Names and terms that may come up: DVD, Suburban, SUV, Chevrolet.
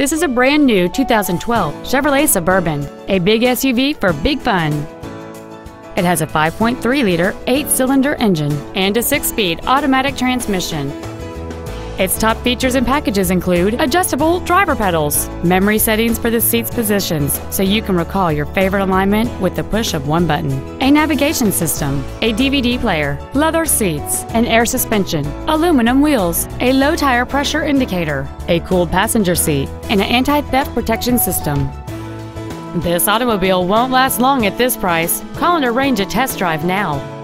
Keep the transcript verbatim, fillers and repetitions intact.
This is a brand new two thousand twelve Chevrolet Suburban, a big S U V for big fun. It has a five point three liter eight-cylinder engine and a six-speed automatic transmission. Its top features and packages include adjustable driver pedals, memory settings for the seat's positions so you can recall your favorite alignment with the push of one button, a navigation system, a D V D player, leather seats, an air suspension, aluminum wheels, a low tire pressure indicator, a cooled passenger seat, and an anti-theft protection system. This automobile won't last long at this price. Call and arrange a test drive now.